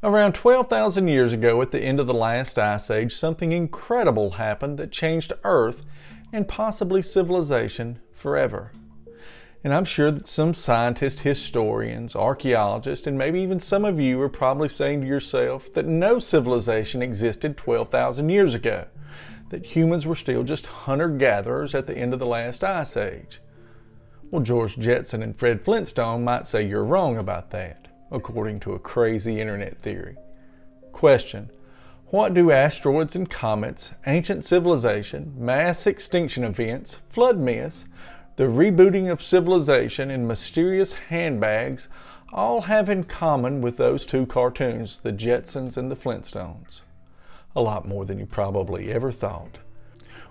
Around 12,000 years ago, at the end of the last ice age, something incredible happened that changed Earth and possibly civilization forever. And I'm sure that some scientists, historians, archaeologists, and maybe even some of you are probably saying to yourself that no civilization existed 12,000 years ago, that humans were still just hunter-gatherers at the end of the last ice age. Well, George Jetson and Fred Flintstone might say you're wrong about that, according to a crazy internet theory. Question: what do asteroids and comets, ancient civilization, mass extinction events, flood myths, the rebooting of civilization, and mysterious handbags all have in common with those two cartoons, the Jetsons and the Flintstones? A lot more than you probably ever thought.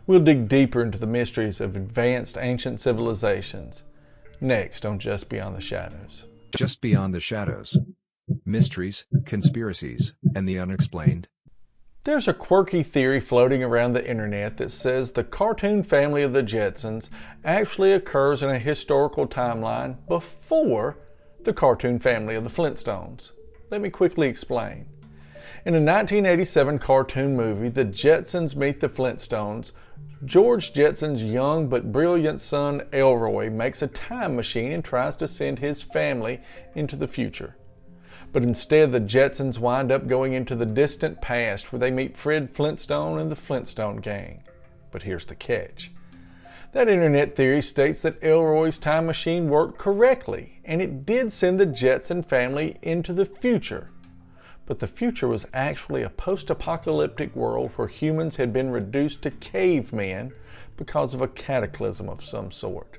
We'll dig deeper into the mysteries of advanced ancient civilizations next on Just Beyond the Shadows. Just Beyond the Shadows. Mysteries, conspiracies, and the unexplained. There's a quirky theory floating around the internet that says the cartoon family of the Jetsons actually occurs in a historical timeline before the cartoon family of the Flintstones. Let me quickly explain. In a 1987 cartoon movie, The Jetsons Meet the Flintstones, George Jetson's young but brilliant son Elroy makes a time machine and tries to send his family into the future. But instead, the Jetsons wind up going into the distant past where they meet Fred Flintstone and the Flintstone gang. But here's the catch. That internet theory states that Elroy's time machine worked correctly, and it did send the Jetson family into the future. But the future was actually a post-apocalyptic world where humans had been reduced to cavemen because of a cataclysm of some sort.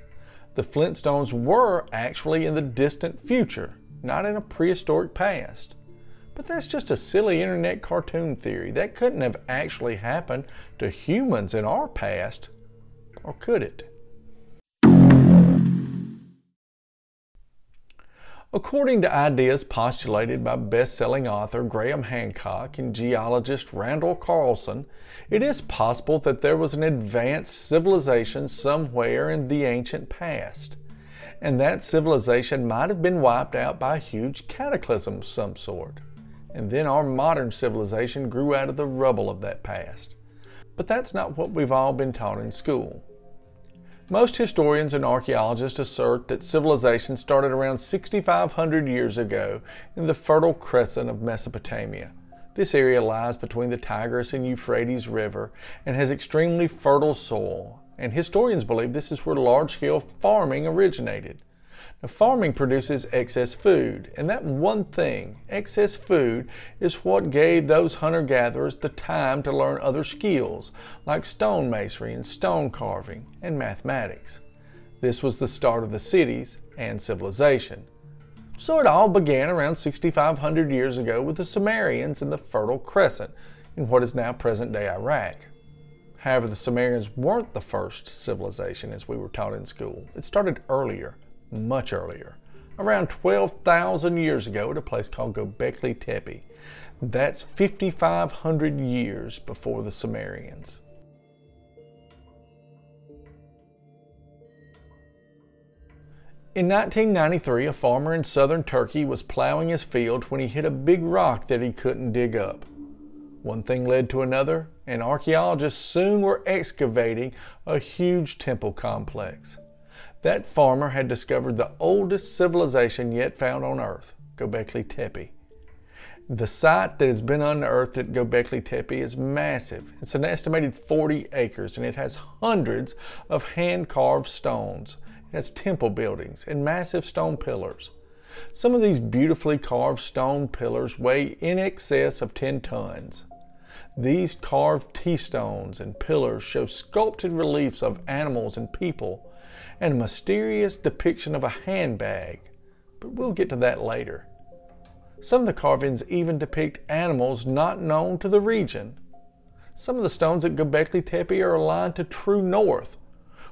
The Flintstones were actually in the distant future, not in a prehistoric past. But that's just a silly internet cartoon theory. That couldn't have actually happened to humans in our past, or could it? According to ideas postulated by best-selling author Graham Hancock and geologist Randall Carlson, it is possible that there was an advanced civilization somewhere in the ancient past, and that civilization might have been wiped out by a huge cataclysm of some sort, and then our modern civilization grew out of the rubble of that past. But that's not what we've all been taught in school. Most historians and archaeologists assert that civilization started around 6,500 years ago in the Fertile Crescent of Mesopotamia. This area lies between the Tigris and Euphrates River and has extremely fertile soil, and historians believe this is where large-scale farming originated. Now, farming produces excess food, and that one thing, excess food, is what gave those hunter-gatherers the time to learn other skills, like stone masonry and stone carving and mathematics. This was the start of the cities and civilization. So it all began around 6,500 years ago with the Sumerians in the Fertile Crescent in what is now present-day Iraq. However, the Sumerians weren't the first civilization as we were taught in school. It started earlier. Much earlier, around 12,000 years ago at a place called Göbekli Tepe. That's 5,500 years before the Sumerians. In 1993, a farmer in southern Turkey was plowing his field when he hit a big rock that he couldn't dig up. One thing led to another, and archaeologists soon were excavating a huge temple complex. That farmer had discovered the oldest civilization yet found on Earth, Göbekli Tepe. The site that has been unearthed at Göbekli Tepe is massive. It's an estimated 40 acres, and it has hundreds of hand-carved stones. It has temple buildings and massive stone pillars. Some of these beautifully carved stone pillars weigh in excess of 10 tons. These carved T-stones and pillars show sculpted reliefs of animals and people, and a mysterious depiction of a handbag, but we'll get to that later. Some of the carvings even depict animals not known to the region. Some of the stones at Göbekli Tepe are aligned to true north,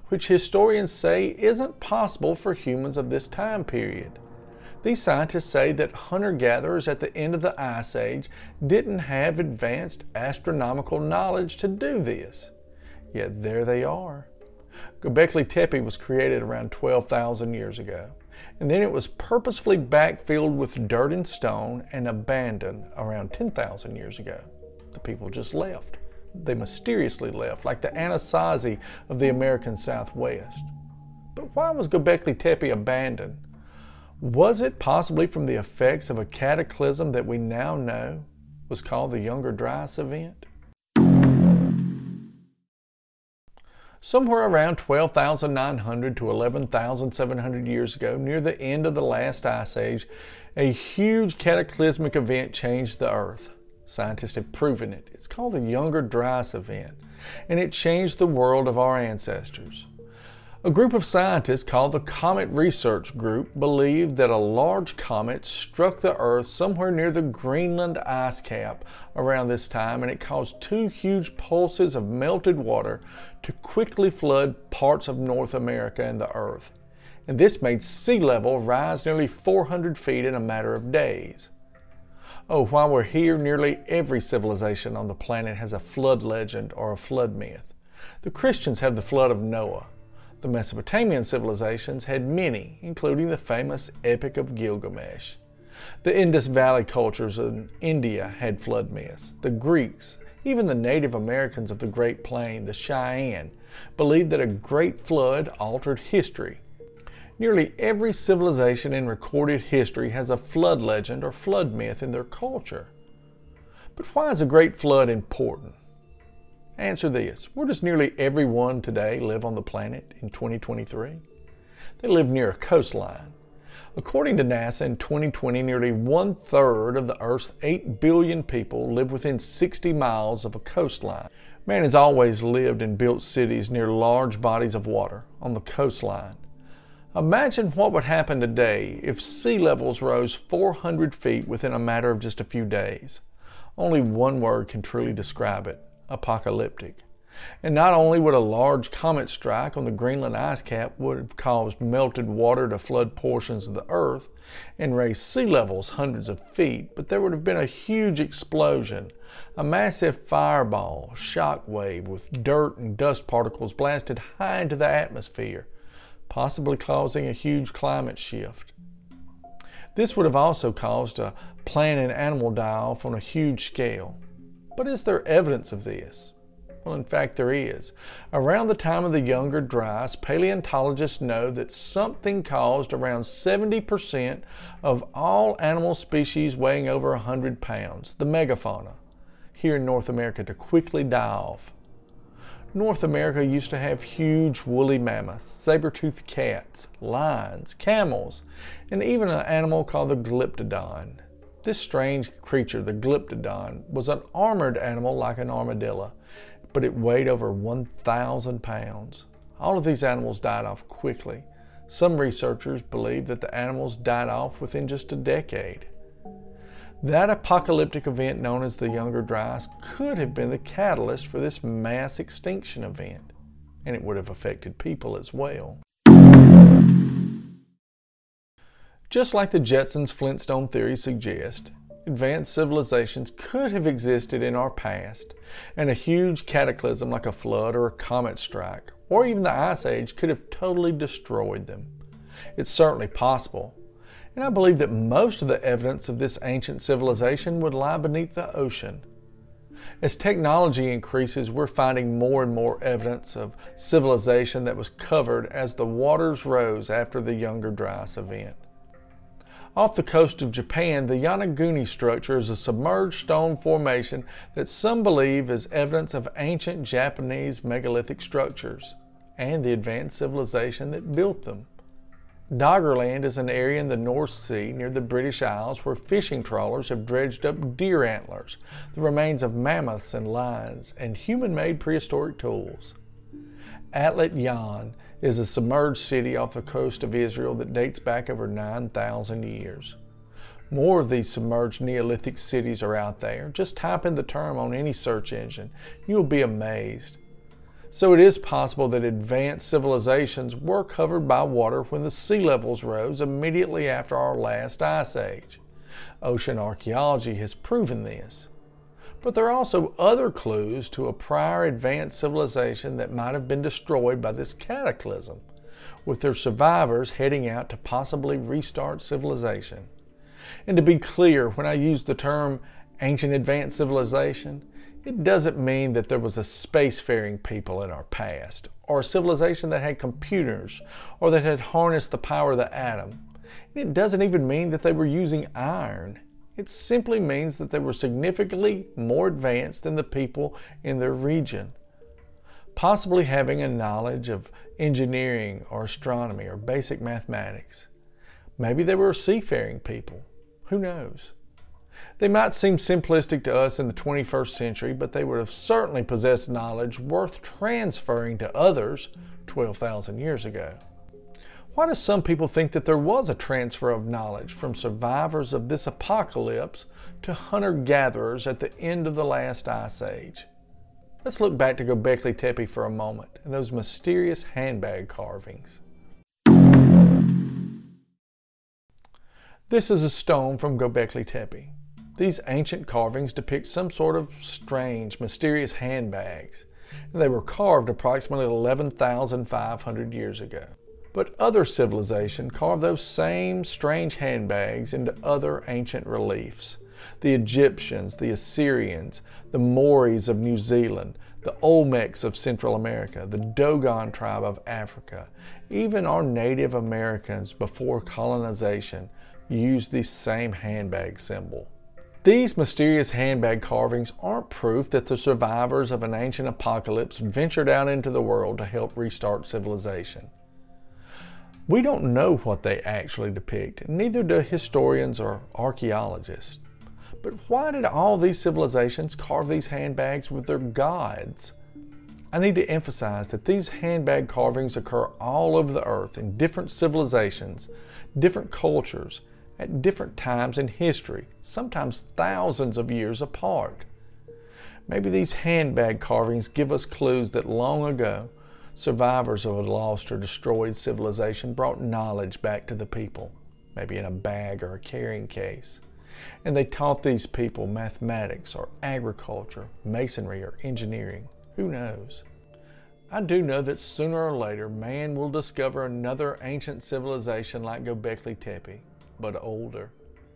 which historians say isn't possible for humans of this time period. These scientists say that hunter-gatherers at the end of the Ice Age didn't have advanced astronomical knowledge to do this. Yet there they are. Göbekli Tepe was created around 12,000 years ago. and then it was purposefully backfilled with dirt and stone and abandoned around 10,000 years ago. The people just left. They mysteriously left, like the Anasazi of the American Southwest. But why was Göbekli Tepe abandoned? Was it possibly from the effects of a cataclysm that we now know was called the Younger Dryas Event? Somewhere around 12,900 to 11,700 years ago, near the end of the last ice age, a huge cataclysmic event changed the Earth. Scientists have proven it. It's called the Younger Dryas Event, and it changed the world of our ancestors. A group of scientists called the Comet Research Group believed that a large comet struck the Earth somewhere near the Greenland ice cap around this time, and it caused two huge pulses of melted water to quickly flood parts of North America and the Earth. And this made sea level rise nearly 400 feet in a matter of days. Oh, while we're here, nearly every civilization on the planet has a flood legend or a flood myth. The Christians have the flood of Noah. The Mesopotamian civilizations had many, including the famous Epic of Gilgamesh. The Indus Valley cultures in India had flood myths. The Greeks, even the Native Americans of the Great Plain, the Cheyenne, believed that a great flood altered history. Nearly every civilization in recorded history has a flood legend or flood myth in their culture. But why is a great flood important? Answer this. Where does nearly everyone today live on the planet in 2023? They live near a coastline. According to NASA, in 2020, nearly one-third of the Earth's 8 billion people live within 60 miles of a coastline. Man has always lived and built cities near large bodies of water on the coastline. Imagine what would happen today if sea levels rose 400 feet within a matter of just a few days. Only one word can truly describe it: apocalyptic. And not only would a large comet strike on the Greenland ice cap would have caused melted water to flood portions of the Earth and raise sea levels hundreds of feet, but there would have been a huge explosion, a massive fireball, shock wave with dirt and dust particles blasted high into the atmosphere, possibly causing a huge climate shift. This would have also caused a plant and animal die-off on a huge scale. But is there evidence of this? Well, in fact, there is. Around the time of the Younger Dryas, paleontologists know that something caused around 70% of all animal species weighing over 100 pounds, the megafauna, here in North America to quickly die off. North America used to have huge woolly mammoths, saber-toothed cats, lions, camels, and even an animal called the Glyptodon. This strange creature, the Glyptodon, was an armored animal like an armadillo, but it weighed over 1,000 pounds. All of these animals died off quickly. Some researchers believe that the animals died off within just a decade. That apocalyptic event known as the Younger Dryas could have been the catalyst for this mass extinction event, and it would have affected people as well. Just like the Jetsons' Flintstone theory suggests, advanced civilizations could have existed in our past, and a huge cataclysm like a flood or a comet strike, or even the Ice Age, could have totally destroyed them. It's certainly possible, and I believe that most of the evidence of this ancient civilization would lie beneath the ocean. As technology increases, we're finding more and more evidence of civilization that was covered as the waters rose after the Younger Dryas Event. Off the coast of Japan, the Yonaguni structure is a submerged stone formation that some believe is evidence of ancient Japanese megalithic structures and the advanced civilization that built them. Doggerland is an area in the North Sea near the British Isles where fishing trawlers have dredged up deer antlers, the remains of mammoths and lions, and human-made prehistoric tools. Atlit Yam is a submerged city off the coast of Israel that dates back over 9,000 years. More of these submerged Neolithic cities are out there. Just type in the term on any search engine. You'll be amazed. So it is possible that advanced civilizations were covered by water when the sea levels rose immediately after our last ice age. Ocean archaeology has proven this. But there are also other clues to a prior advanced civilization that might have been destroyed by this cataclysm. with their survivors heading out to possibly restart civilization. And to be clear, when I use the term ancient advanced civilization, it doesn't mean that there was a spacefaring people in our past, or a civilization that had computers, or that had harnessed the power of the atom. And it doesn't even mean that they were using iron. It simply means that they were significantly more advanced than the people in their region, possibly having a knowledge of engineering or astronomy or basic mathematics. Maybe they were a seafaring people. Who knows? They might seem simplistic to us in the 21st century, but they would have certainly possessed knowledge worth transferring to others 12,000 years ago. Why do some people think that there was a transfer of knowledge from survivors of this apocalypse to hunter-gatherers at the end of the last ice age? Let's look back to Göbekli Tepe for a moment and those mysterious handbag carvings. This is a stone from Göbekli Tepe. These ancient carvings depict some sort of strange, mysterious handbags. They were carved approximately 11,500 years ago. But other civilizations carved those same strange handbags into other ancient reliefs. The Egyptians, the Assyrians, the Maoris of New Zealand, the Olmecs of Central America, the Dogon tribe of Africa, even our Native Americans before colonization used the same handbag symbol. These mysterious handbag carvings aren't proof that the survivors of an ancient apocalypse ventured out into the world to help restart civilization. We don't know what they actually depict, neither do historians or archaeologists. But why did all these civilizations carve these handbags with their gods? I need to emphasize that these handbag carvings occur all over the earth in different civilizations, different cultures, at different times in history, sometimes thousands of years apart. Maybe these handbag carvings give us clues that long ago, survivors of a lost or destroyed civilization brought knowledge back to the people, maybe in a bag or a carrying case. And they taught these people mathematics or agriculture, masonry or engineering. Who knows? I do know that sooner or later, man will discover another ancient civilization like Göbekli Tepe, but older,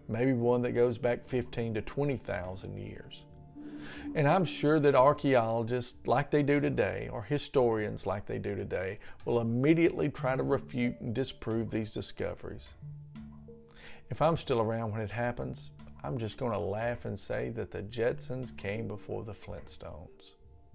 maybe one that goes back 15 to 20,000 years. And I'm sure that archaeologists, like they do today, or historians, like they do today, will immediately try to refute and disprove these discoveries. If I'm still around when it happens, I'm just going to laugh and say that the Jetsons came before the Flintstones.